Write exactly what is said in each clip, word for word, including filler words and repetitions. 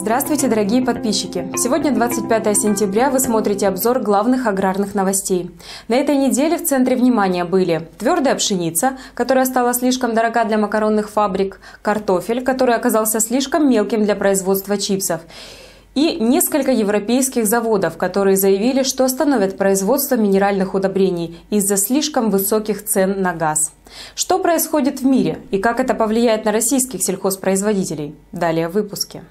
Здравствуйте, дорогие подписчики! Сегодня двадцать пятое сентября, вы смотрите обзор главных аграрных новостей. На этой неделе в центре внимания были твердая пшеница, которая стала слишком дорога для макаронных фабрик, картофель, который оказался слишком мелким для производства чипсов, и несколько европейских заводов, которые заявили, что остановят производство минеральных удобрений из-за слишком высоких цен на газ. Что происходит в мире и как это повлияет на российских сельхозпроизводителей? Далее в выпуске.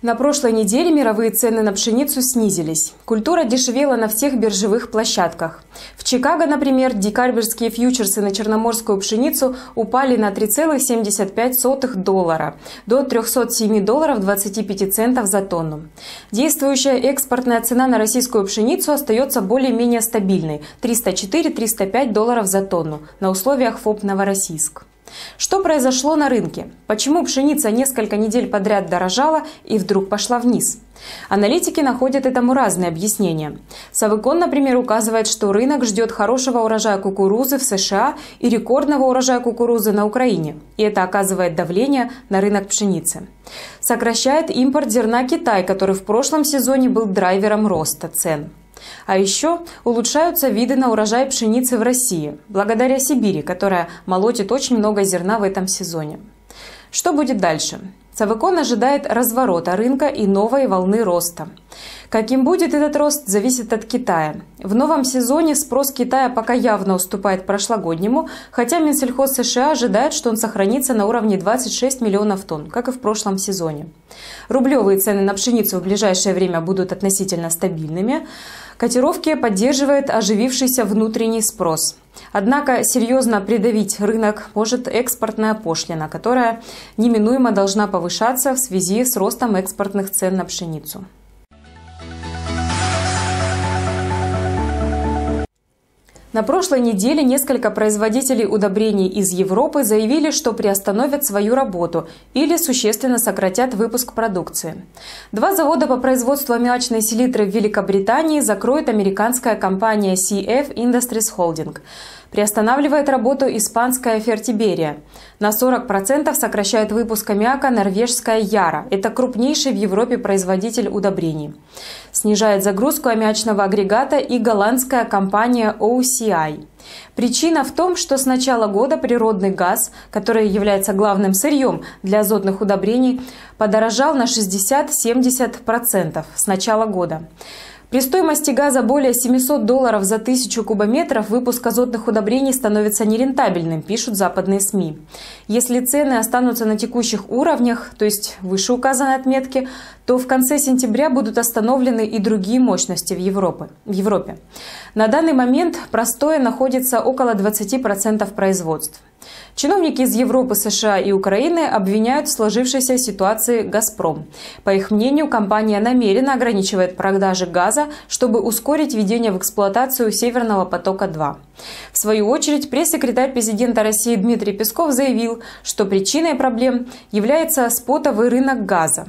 На прошлой неделе мировые цены на пшеницу снизились. Культура дешевела на всех биржевых площадках. В Чикаго, например, декабрьские фьючерсы на черноморскую пшеницу упали на три целых семьдесят пять сотых доллара до трёхсот семи долларов двадцати пяти центов за тонну. Действующая экспортная цена на российскую пшеницу остается более-менее стабильной – триста четыре — триста пять долларов за тонну на условиях ФОП «Новороссийск». Что произошло на рынке? Почему пшеница несколько недель подряд дорожала и вдруг пошла вниз? Аналитики находят этому разные объяснения. Совикон, например, указывает, что рынок ждет хорошего урожая кукурузы в США и рекордного урожая кукурузы на Украине. И это оказывает давление на рынок пшеницы. Сокращает импорт зерна Китай, который в прошлом сезоне был драйвером роста цен. А еще улучшаются виды на урожай пшеницы в России, благодаря Сибири, которая молотит очень много зерна в этом сезоне. Что будет дальше? Совикон ожидает разворота рынка и новой волны роста. Каким будет этот рост, зависит от Китая. В новом сезоне спрос Китая пока явно уступает прошлогоднему, хотя Минсельхоз США ожидает, что он сохранится на уровне двадцати шести миллионов тонн, как и в прошлом сезоне. Рублевые цены на пшеницу в ближайшее время будут относительно стабильными. Котировки поддерживает оживившийся внутренний спрос. Однако серьезно придавить рынок может экспортная пошлина, которая неминуемо должна повышаться в связи с ростом экспортных цен на пшеницу. На прошлой неделе несколько производителей удобрений из Европы заявили, что приостановят свою работу или существенно сократят выпуск продукции. Два завода по производству аммиачной селитры в Великобритании закроет американская компания си эф Industries Holding. Приостанавливает работу испанская Фертиберия. На сорок процентов сокращает выпуск аммиака норвежская Яра. Это крупнейший в Европе производитель удобрений. Снижает загрузку аммиачного агрегата и голландская компания о си ай. Причина в том, что с начала года природный газ, который является главным сырьем для азотных удобрений, подорожал на шестьдесят — семьдесят процентов с начала года. При стоимости газа более семисот долларов за тысячу кубометров выпуск азотных удобрений становится нерентабельным, пишут западные СМИ. Если цены останутся на текущих уровнях, то есть выше указанной отметки, то в конце сентября будут остановлены и другие мощности в Европе. В Европе. На данный момент простое находится около двадцати процентов производств. Чиновники из Европы, США и Украины обвиняют в сложившейся ситуации «Газпром». По их мнению, компания намеренно ограничивает продажи газа, чтобы ускорить введение в эксплуатацию «Северного потока-два». В свою очередь, пресс-секретарь президента России Дмитрий Песков заявил, что причиной проблем является спотовый рынок газа.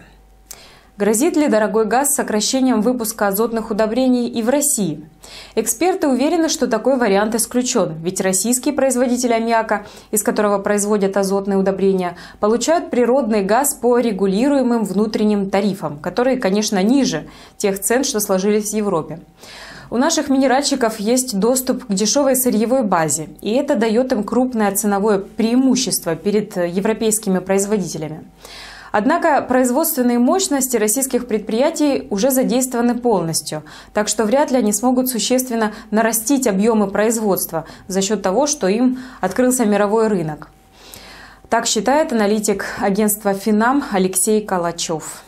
Грозит ли дорогой газ сокращением выпуска азотных удобрений и в России? Эксперты уверены, что такой вариант исключен, ведь российские производители аммиака, из которого производят азотные удобрения, получают природный газ по регулируемым внутренним тарифам, которые, конечно, ниже тех цен, что сложились в Европе. У наших минеральщиков есть доступ к дешевой сырьевой базе, и это дает им крупное ценовое преимущество перед европейскими производителями. Однако производственные мощности российских предприятий уже задействованы полностью, так что вряд ли они смогут существенно нарастить объемы производства за счет того, что им открылся мировой рынок. Так считает аналитик агентства «Финам» Алексей Калачев.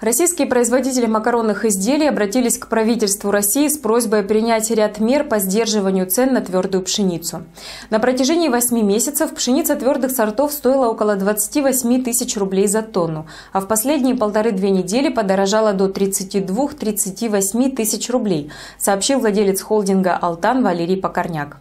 Российские производители макаронных изделий обратились к правительству России с просьбой принять ряд мер по сдерживанию цен на твердую пшеницу. На протяжении восьми месяцев пшеница твердых сортов стоила около двадцати восьми тысяч рублей за тонну, а в последние полторы-две недели подорожала до тридцати двух — тридцати восьми тысяч рублей, сообщил владелец холдинга «Алтан» Валерий Покорняк.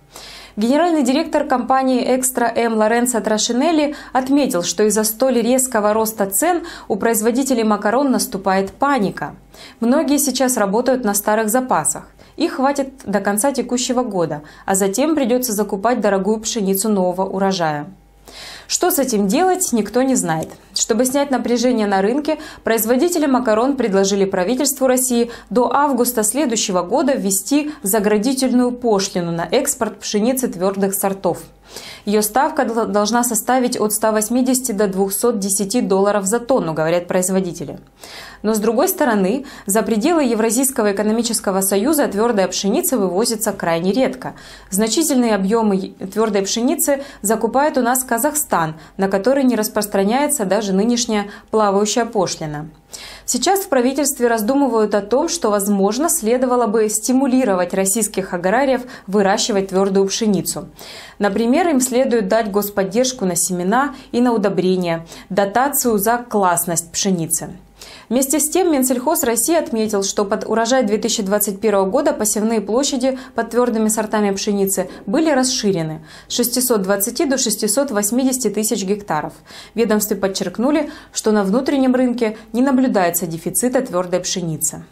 Генеральный директор компании «Экстра М» Лоренцо Трашинелли отметил, что из-за столь резкого роста цен у производителей макарон наступает паника. Многие сейчас работают на старых запасах. Их хватит до конца текущего года, а затем придется закупать дорогую пшеницу нового урожая. Что с этим делать, никто не знает. Чтобы снять напряжение на рынке, производители макарон предложили правительству России до августа следующего года ввести заградительную пошлину на экспорт пшеницы твердых сортов. Ее ставка должна составить от ста восьмидесяти до двухсот десяти долларов за тонну, говорят производители. Но с другой стороны, за пределы Евразийского экономического союза твердая пшеница вывозится крайне редко. Значительные объемы твердой пшеницы закупает у нас Казахстан, на который не распространяется даже нынешняя плавающая пошлина. Сейчас в правительстве раздумывают о том, что, возможно, следовало бы стимулировать российских аграриев выращивать твердую пшеницу. Например, им следует дать господдержку на семена и на удобрения, дотацию за классность пшеницы. Вместе с тем Минсельхоз России отметил, что под урожай две тысячи двадцать первого года посевные площади под твердыми сортами пшеницы были расширены с шестисот двадцати до шестисот восьмидесяти тысяч гектаров. Ведомстве подчеркнули, что на внутреннем рынке не наблюдается дефицита твердой пшеницы.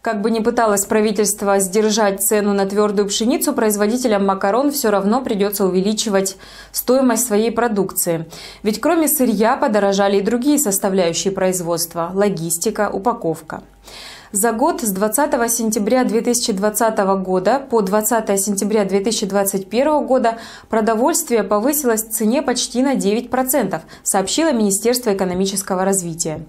Как бы ни пыталось правительство сдержать цену на твердую пшеницу, производителям макарон все равно придется увеличивать стоимость своей продукции. Ведь кроме сырья подорожали и другие составляющие производства – логистика, упаковка. За год с двадцатого сентября две тысячи двадцатого года по двадцатое сентября две тысячи двадцать первого года продовольствие повысилось в цене почти на девять процентов, сообщило Министерство экономического развития.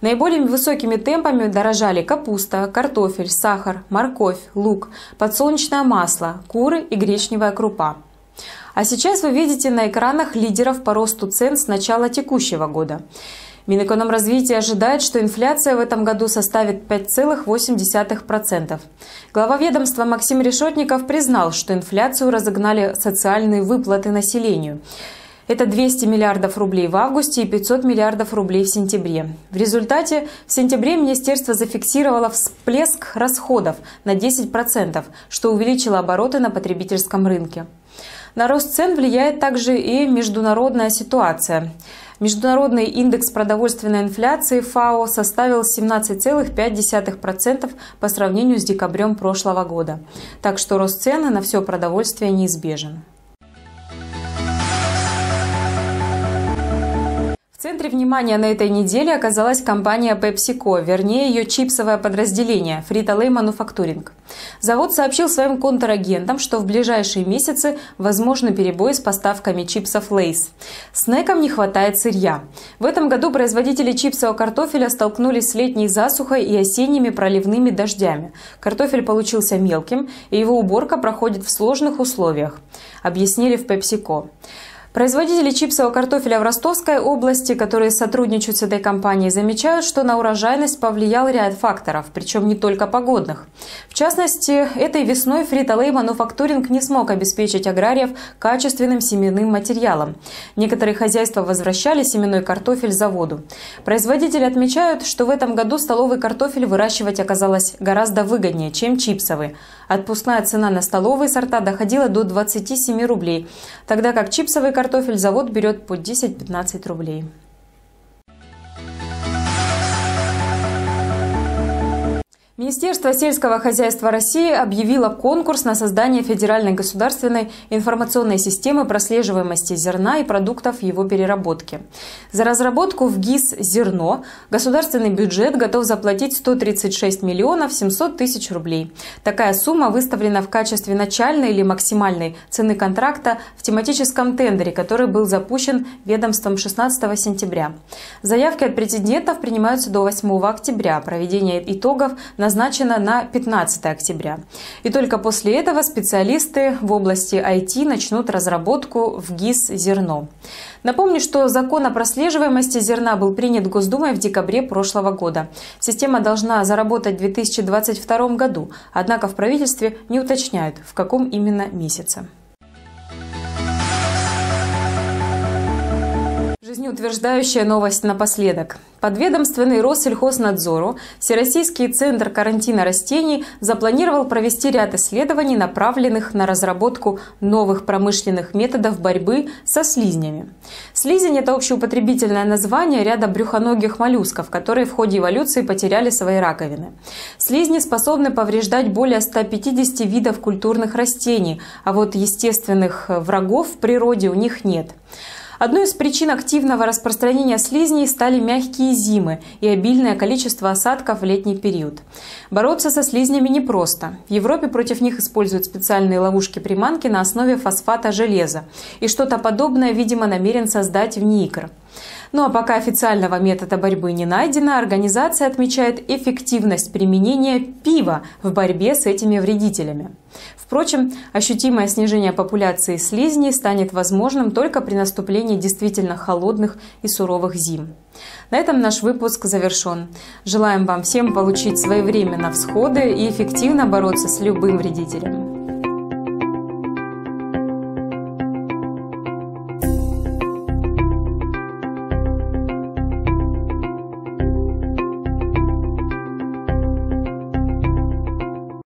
Наиболее высокими темпами дорожали капуста, картофель, сахар, морковь, лук, подсолнечное масло, куры и гречневая крупа. А сейчас вы видите на экранах лидеров по росту цен с начала текущего года. Минэкономразвития ожидает, что инфляция в этом году составит пять целых восемь десятых процента. Глава ведомства Максим Решетников признал, что инфляцию разогнали социальные выплаты населению. Это двести миллиардов рублей в августе и пятьсот миллиардов рублей в сентябре. В результате в сентябре министерство зафиксировало всплеск расходов на десять процентов, что увеличило обороты на потребительском рынке. На рост цен влияет также и международная ситуация. Международный индекс продовольственной инфляции ФАО составил семнадцать целых пять десятых процента по сравнению с декабрем прошлого года. Так что рост цены на все продовольствие неизбежен. В центре внимания на этой неделе оказалась компания PepsiCo, вернее ее чипсовое подразделение «Фрито-Лей Мануфактуринг». Завод сообщил своим контрагентам, что в ближайшие месяцы возможны перебои с поставками чипсов «Лейс». Снекам не хватает сырья. В этом году производители чипсового картофеля столкнулись с летней засухой и осенними проливными дождями. Картофель получился мелким, и его уборка проходит в сложных условиях, объяснили в PepsiCo. Производители чипсового картофеля в Ростовской области, которые сотрудничают с этой компанией, замечают, что на урожайность повлиял ряд факторов, причем не только погодных. В частности, этой весной Фрито-Лей Мануфактуринг не смог обеспечить аграриев качественным семенным материалом. Некоторые хозяйства возвращали семенной картофель заводу. Производители отмечают, что в этом году столовый картофель выращивать оказалось гораздо выгоднее, чем чипсовый. Отпускная цена на столовые сорта доходила до двадцати семи рублей, тогда как чипсовый картофель завод берет по десять-пятнадцать рублей. Министерство сельского хозяйства России объявило конкурс на создание федеральной государственной информационной системы прослеживаемости зерна и продуктов его переработки. За разработку в ГИС «Зерно» государственный бюджет готов заплатить сто тридцать шесть миллионов семьсот тысяч рублей. Такая сумма выставлена в качестве начальной или максимальной цены контракта в тематическом тендере, который был запущен ведомством шестнадцатого сентября. Заявки от претендентов принимаются до восьмого октября. Проведение итогов на назначена на пятнадцатое октября. И только после этого специалисты в области ай ти начнут разработку в ГИС «Зерно». Напомню, что закон о прослеживаемости зерна был принят Госдумой в декабре прошлого года. Система должна заработать в две тысячи двадцать втором году, однако в правительстве не уточняют, в каком именно месяце. Жизнеутверждающая новость напоследок. Подведомственный Россельхознадзору Всероссийский центр карантина растений запланировал провести ряд исследований, направленных на разработку новых промышленных методов борьбы со слизнями. Слизень – это общеупотребительное название ряда брюхоногих моллюсков, которые в ходе эволюции потеряли свои раковины. Слизни способны повреждать более ста пятидесяти видов культурных растений, а вот естественных врагов в природе у них нет. Одной из причин активного распространения слизней стали мягкие зимы и обильное количество осадков в летний период. Бороться со слизнями непросто. В Европе против них используют специальные ловушки-приманки на основе фосфата железа. И что-то подобное, видимо, намерен создать ВНИИКР. Ну а пока официального метода борьбы не найдено, организация отмечает эффективность применения пива в борьбе с этими вредителями. Впрочем, ощутимое снижение популяции слизней станет возможным только при наступлении действительно холодных и суровых зим. На этом наш выпуск завершен. Желаем вам всем получить своевременно всходы и эффективно бороться с любым вредителем.